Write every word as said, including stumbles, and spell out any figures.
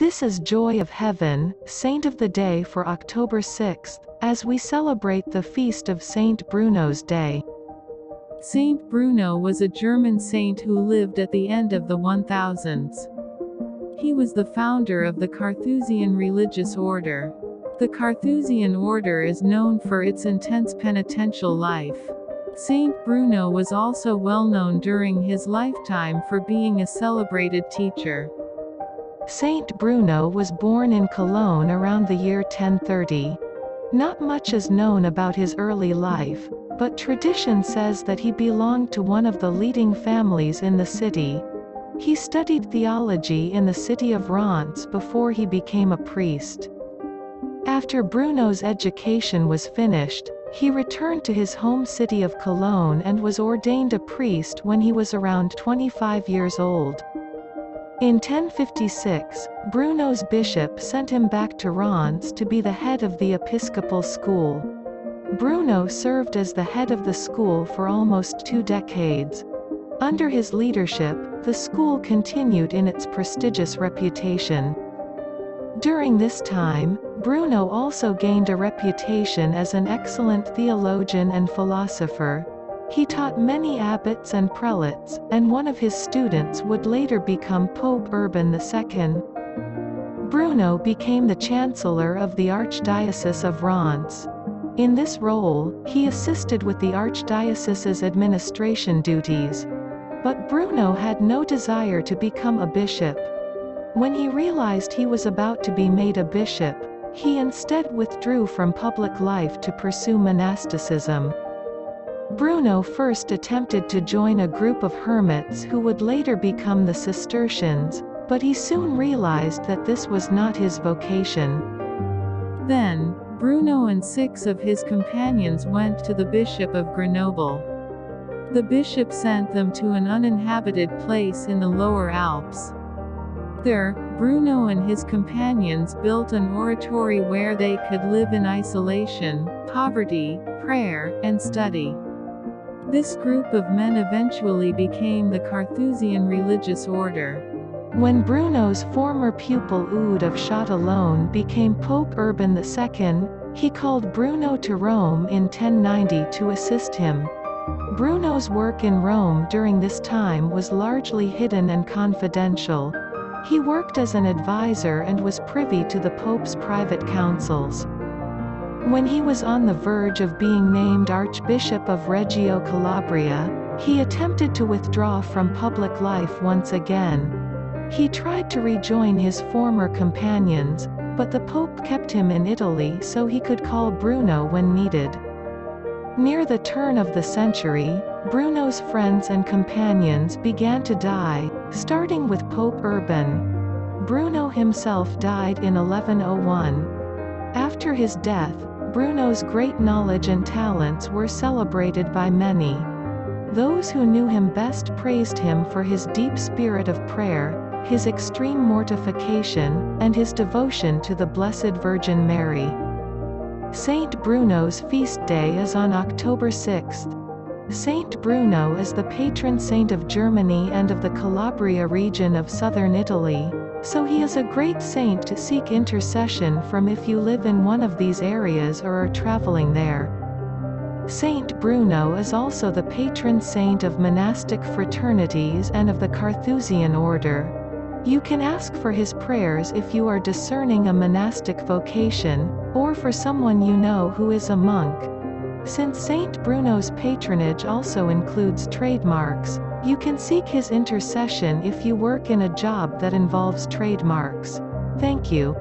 This is Joy of Heaven, Saint of the Day for October sixth, as we celebrate the feast of Saint Bruno's Day. Saint Bruno was a German saint who lived at the end of the one thousands. He was the founder of the Carthusian religious order. The Carthusian order is known for its intense penitential life. Saint Bruno was also well known during his lifetime for being a celebrated teacher. Saint Bruno was born in Cologne around the year ten thirty. Not much is known about his early life, but tradition says that he belonged to one of the leading families in the city. He studied theology in the city of Reims before he became a priest. After Bruno's education was finished, he returned to his home city of Cologne and was ordained a priest when he was around twenty-five years old. In ten fifty-six, Bruno's bishop sent him back to Reims to be the head of the episcopal school. Bruno served as the head of the school for almost two decades. Under his leadership, the school continued in its prestigious reputation. During this time, Bruno also gained a reputation as an excellent theologian and philosopher. He taught many abbots and prelates, and one of his students would later become Pope Urban the Second. Bruno became the chancellor of the Archdiocese of Reims. In this role, he assisted with the archdiocese's administration duties. But Bruno had no desire to become a bishop. When he realized he was about to be made a bishop, he instead withdrew from public life to pursue monasticism. Bruno first attempted to join a group of hermits who would later become the Cistercians, but he soon realized that this was not his vocation. Then, Bruno and six of his companions went to the Bishop of Grenoble. The bishop sent them to an uninhabited place in the Lower Alps. There, Bruno and his companions built an oratory where they could live in isolation, poverty, prayer, and study. This group of men eventually became the Carthusian religious order. When Bruno's former pupil Eudes of Châtillon became Pope Urban the Second, he called Bruno to Rome in ten ninety to assist him. Bruno's work in Rome during this time was largely hidden and confidential. He worked as an advisor and was privy to the Pope's private councils. When he was on the verge of being named Archbishop of Reggio Calabria, he attempted to withdraw from public life once again. He tried to rejoin his former companions, but the Pope kept him in Italy so he could call Bruno when needed. Near the turn of the century, Bruno's friends and companions began to die, starting with Pope Urban. Bruno himself died in eleven oh one. After his death, Bruno's great knowledge and talents were celebrated by many. Those who knew him best praised him for his deep spirit of prayer, his extreme mortification, and his devotion to the Blessed Virgin Mary. Saint Bruno's feast day is on October sixth. Saint Bruno is the patron saint of Germany and of the Calabria region of southern Italy, so he is a great saint to seek intercession from if you live in one of these areas or are traveling there. Saint Bruno is also the patron saint of monastic fraternities and of the Carthusian order. You can ask for his prayers if you are discerning a monastic vocation, or for someone you know who is a monk. Since Saint Bruno's patronage also includes trademarks, you can seek his intercession if you work in a job that involves trademarks. Thank you.